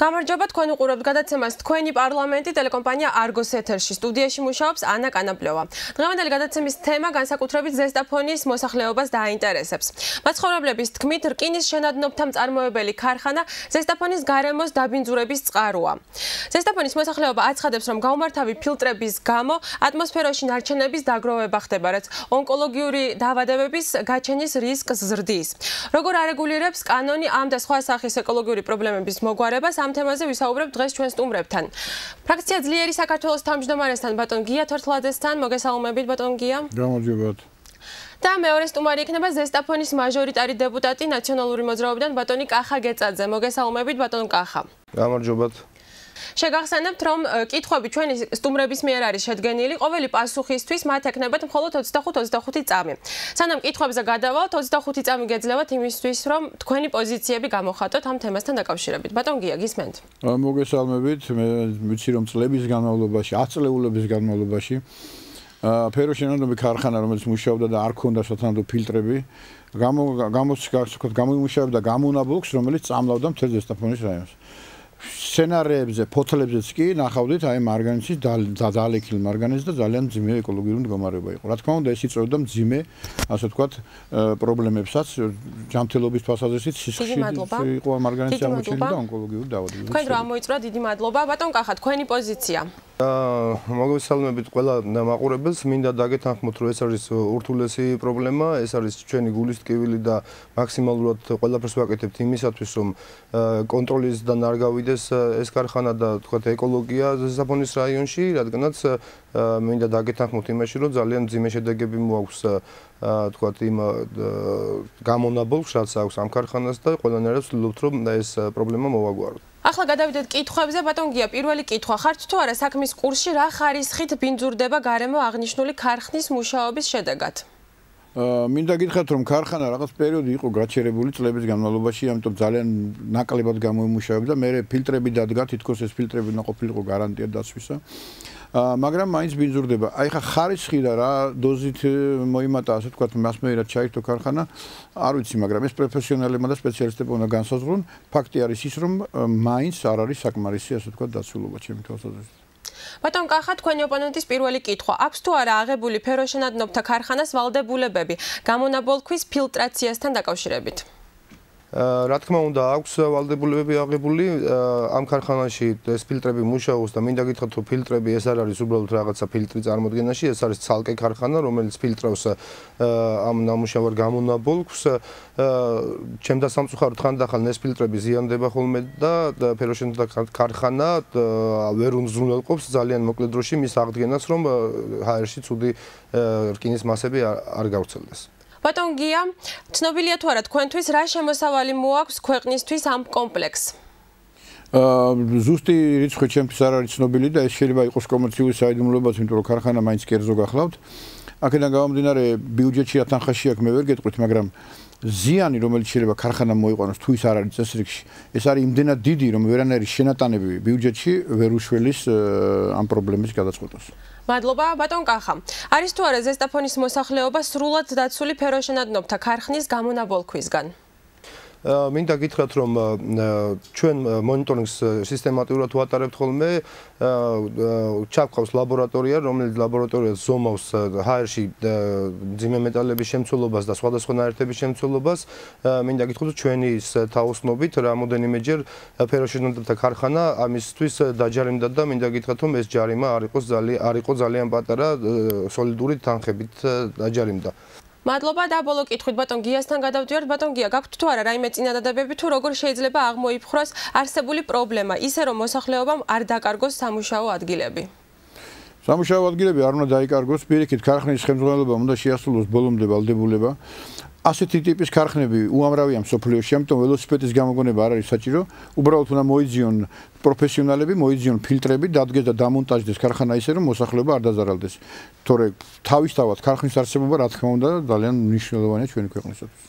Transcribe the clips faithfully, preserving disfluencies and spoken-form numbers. გამარჯობა თქვენ უყურებთ გადაცემას თქვენი პარლამენტი ტელეკომპანია Argos ეთერში სტუდიაში მუშაობს ანა კანაპლევა. Დღევანდელი გადაცემის თემა განსაკუთრებით ზესტაფონის მოსახლეობას დაინტერესებს. Მაცხოვრებლების თქმით, რკინის შენადნობთა მწარმოებელი ქარხანა ზესტაფონის გარემოს დაბინძურების წყაროა. Ზესტაფონის მოსახლეობა აცხადებს, რომ გაუმართავი ფილტრების გამო ატმოსფეროში ნარჩენების დაგროვება ხდება, რაც ონკოლოგიური დაავადებების გაჩენის რისკს ზრდის. Როგორ არეგულირებს კანონი ამ და სხვა სახის ეკოლოგიური პრობლემების მოგვარებას? Თემაზე ვისაუბრებთ დღეს ჩვენს სტუმრებთან. Ფრაქცია ძლიერი საქართველოს თავმჯდომარესთან ბატონ გია თორთლაძესთან. მოგესალმებით ბატონ გია. გამარჯობათ. და მეორე სტუმარი იქნება ზესტაფონის მაჟორიტარი დეპუტატი ნაციონალური მოძრაობიდან ბატონი კახა გეწაძე. მოგესალმებით ბატონ კახა. გამარჯობათ. შეგახსენებთ, რომ კითხვები ჩვენი სტუმრების მიერ არის შედგენილი. Ყოველი პასუხისთვის მათ ეკნებათ მხოლოდ ოცდახუთი ოცდახუთი წამი. სანამ კითხვებზე გადავალთ, ოცდახუთი წამი გეძლევათ იმისთვის, რომ თქვენი პოზიციები გამოხატოთ ამ თემასთან დაკავშირებით. ბატონ გია, გისმენთ. მოგესალმებით. მე ვიცი, რომ წლების განმავლობაში, ათწლეულების განმავლობაში ფეროშენადნობი ქარხანა, რომელიც მუშაობდა და არ ქონდა სათანადო ფილტრები, გამოიმუშავებდა გამონაბოლქს, რომელიც წამლავდა მთელ ზესტაფონის რაიონს. სცენარებზე, ფოთლებზეც კი ნახავდით აი მარგანეცის დალექილ მარგანეცს და ძალიან ძიმე ეკოლოგიური მდგომარეობა იყო. რა თქმა უნდა, ეს იწვევდა ძიმე, ასე ვთქვათ, პრობლემებსაც, ჯანმრთელობის თვალსაზრისით სისხლში იყო მარგანეცი აღმოჩენილი და ონკოლოგიური დაავადებები. თქვენ რა მოიწვია? დიდი მადლობა. ბატონ კახა, თქვენი პოზიცია. მოგესალმებით ყველა მაყურებელს. მინდა დაგეთანხმოთ, რომ ეს არის ურთულესი პრობლემა, ეს არის ჩვენი გულისტკივილი და მაქსიმალურად ყველაფერს ვაკეთებთ იმისათვის, რომ კონტროლისგან არ გავიდეს ეს ქარხანა და თქვათ ეკოლოგია ზესტაფონის რაიონში, რადგანაც მინდა დაგეთანხმოთ იმაში, რომ ძალიან ძიმე შედეგები მოაქვს თქვათ იმ გამონაბოლქს, რაც აქვს ამ ქარხანას და ყველანაირად ვცდილობთ, რომ ეს პრობლემა მოვაგვაროთ. ახლა გადავიდეთ კითხვებზე. ბატონ გია, პირველი კითხვა. ხართ თუ არა საქმის კურსში, რა ხარისხით ბინძურდება გარემო აღნიშნული ქარხნის მუშაობის შედეგად? მინდა გითხრათ, რომ ქარხანა რაღაც პერიოდი იყო გაჩერებული წლების განმავლობაში, ამიტომ ძალიან ნაკლებად გამოიმუშავებდა. მერე ფილტრები დადგა, თითქოს ეს ფილტრები უნდა ყოფილიყო გარანტია დაცვისა. მაგრამ მაინც ბინძურდება. აი ხა ხარისხი და რა დოზით მოიმატა, ასე ვთქვათ, მას მეერად ჩაიხდო ქარხანა, არ ვიცი, მაგრამ ეს პროფესიონალებმა და სპეციალისტებმა უნდა განსაზღვრონ. ფაქტი არის ის, რომ მაინც არ არის საკმარისი, ასე ვთქვათ, დაცულობა ჩემი თვალსაზრისით. Ბატონ კახა, თქვენი ოპონენტის პირველი კითხვა. აქვს თუ არა აღებული ფეროშენადნობთა ქარხანას ვალდებულებები გამონაბოლქვის ფილტრაციასთან დაკავშირებით? რა თქმა უნდა, აქვს ვალდებულებები აღებული. ამ ქარხანაში ეს ფილტრები მუშაობს და მინდა გითხრათ, რომ ფილტრები ეს არ არის უბრალოდ რაღაცა ფილტრი წარმოდგენაში, ეს არის ცალკე ქარხანა, რომელიც ფილტრავს ამ ნამუშევარ გამონაბოლქს. ჩემ დასამწუხაროდ ხანდახან ეს ფილტრები ზიანდება ხოლმე და ფეროშენადნობთა ქარხანა ვერ უმზრუნველყოფს ძალიან მოკლე დროში მის აღდგენას, რომ ჰაერში ცუდი რკინის მასები არ გავრცელდეს. Ბატონ გია, ცნობილია თუ არა თქვენთვის რა შემოსავალი მოაქვს ქვეყნისთვის ამ კომპლექსს? ზუსტი რიცხვი ჩემთვის არ არის ცნობილი და ეს შეიძლება იყოს კომერციული საიდუმლოებაც, იმიტომ რომ ქარხანა მაინც კერძო გახლავთ. აქედან გამომდინარე, ბიუჯეტში რა თანხაში აქვს, მე ვერ გეტყვით, მაგრამ ზიანი, რომელიც შეიძლება ქარხანამ მოიყვანოს, თუ ის არ არის წესრიგში, ეს არის იმდენად დიდი, რომ ვერანაირი შენატანები ბიუჯეტში ვერ უშველის ამ პრობლემის გადაწყვეტას. მადლობა ბატონ კახა. არის თუ არა ზესტაფონის მოსახლეობა სრულად დაცული ფეროშენადნობთა ქარხნის გამონაბოლქვისგან? მინდა გითხრათ, რომ ჩვენ მონიტორინგს სისტემატურად ვატარებთ ხოლმე. ჩაფხავს ლაბორატორია, რომელიც ლაბორატორია ზომავს ჰაერში ძიმე მეტალების შემცველობას და სხვადასხვა ნაერთების შემცველობას. მინდა გითხრათ, ჩვენი თაოსნობით რამოდენიმეჯერ ფეროშენადნობთა ქარხანა ამისთვის დაჯარიმდა და მინდა გითხრათ, რომ ეს ჯარიმა არ იყოს ძალიან არ იყო ძალიან პატარა, სოლიდური თანხებით დაჯარიმდა. მადლობა და ბოლო კითხვით ბატონ გიასთან გადავდივართ. ბატონ გია, გაქვთ თუ არა რაიმე წინადადებები, თუ როგორ შეიძლება აღმოიფხვრას არსებული პრობლემა, ისე რომ მოსახლეობამ არ დაკარგოს სამუშაო ადგილები? სამუშაო ადგილები არ უნდა დაიკარგოს, პირიქით ქარხნის ხელმძღვანელობამ უნდა შეასრულოს ბოლომდე ვალდებულება. ასეთი ტიპის ქარხნები უამრავია მსოფლიოში, ამიტომ ველოსიპედის გამოგონება არ არის საჭირო. უბრალოდ უნდა მოიძიონ პროფესიონალები, მოიძიონ ფილტრები, დადგეს და დამონტაჟდეს ქარხანა ისე, რომ მოსახლეობა არ დაზარალდეს. თორე თავისთავად ქარხნის არსებობა, რა თქმა უნდა, ძალიან მნიშვნელოვანია ჩვენი ქვეყნისათვის.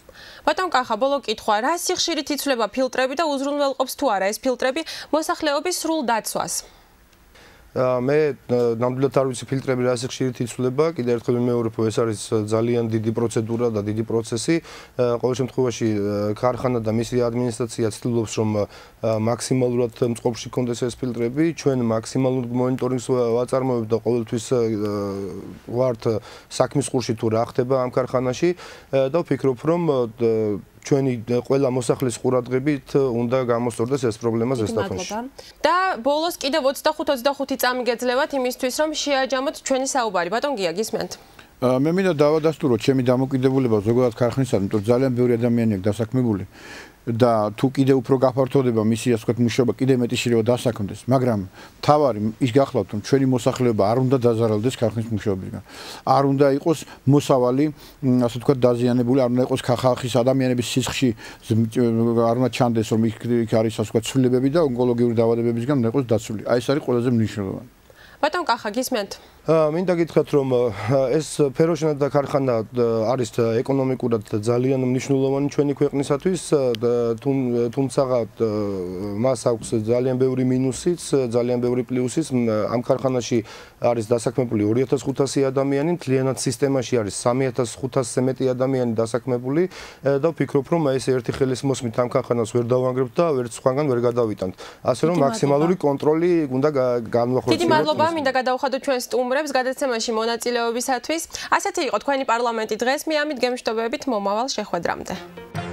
ბატონ კახა, ბოლო კითხვა. რა სიხშირით იცვლება ფილტრები და უზრუნველყოფს თუ არა ეს ფილტრები მოსახლეობის სრულ დაცვას? მე ნამდვილად არ ვიცი ფილტრები რა სიხშირით იცვლება, კიდევ ერთხელ ვიმეორებ, ეს არის ძალიან დიდი პროცედურა და დიდი პროცესი. Ყოველ შემთხვევაში ქარხანა და მისი ადმინისტრაცია ცდილობს, რომ მაქსიმალურად მწყობში კონდეს ეს ფილტრები. Ჩვენ მაქსიმალურ მონიტორინგს ვაწარმოებთ და ყოველთვის ვართ საქმის ყურში თუ რა ხდება ამ ქარხანაში და ვფიქრობ, რომ ჩვენი ყველა მოსახლის ყურადღებით უნდა გამოსწორდეს ეს პრობლემა ზესტაფონში. და ბოლოს კიდევ ოცდახუთ ოცდახუთი წამი გეძლევათ იმისთვის, რომ შეაჯამოთ ჩვენი საუბარი. ბატონ გია, გისმენთ. მე მინდა დავადასტუროთ ჩემი დამოკიდებულება ზოგადად ქარხნისადმი, იმიტომ რომ ძალიან ბევრი ადამიანი აქვს დასაქმებული და თუ კიდევ უფრო გაფართოვდება მისი ასე ვთქვათ მუშაობა, კიდევ მეტი შეიძლება დასაქმდეს, მაგრამ თავარი ის გახლავთ, რომ ჩვენი მოსახლეობა არ უნდა დაზარალდეს ქარხნის მუშაობისგან. არ უნდა იყოს მოსავალი, ასე ვთქვათ, დაზიანებული, არ უნდა იყოს ხალხის ადამიანების სისხლში, არ უნდა ჩანდეს, რომ იქ არის ასე ვთქვათ ცვლილებები და ონკოლოგიური დაავადებებისგან უნდა იყოს დაცული. აი ეს არის ყველაზე მნიშვნელოვანი. Потом как агисмент. Მინდა გითხრათ, რომ ეს ფეროშენა და ქარხანა არის ეკონომიკურად ძალიან მნიშვნელოვანი ჩვენი ქვეყნისათვის, თუმცა მას აქვს ძალიან ბევრი მინუსიც, ძალიან ბევრი პლუსიც. ამ ქარხანაში არის დასაქმებული ორი ათას ხუთასი ადამიანი, მთლიანად სისტემაში არის სამი ათას ხუთასზე მეტი ადამიანი დასაქმებული და ვფიქრობ, რომ ეს ერთი ხელის მოსმით ამ ქარხანას ვერ დავანგრევთ და ვერც სხვაგან ვერ გადავიტანთ. ასე რომ მაქსიმალური კონტროლი უნდა განვახორციელოთ. დიდი მადლობა, მინდა გადავხადოთ ჩვენს სტუმარს. გადაცემაში მონაწილეობისათვის. ასეთი იყო თქვენი პარლამენტი დღეს. მე ამით გემშვიდობებით მომავალ შეხვედრამდე.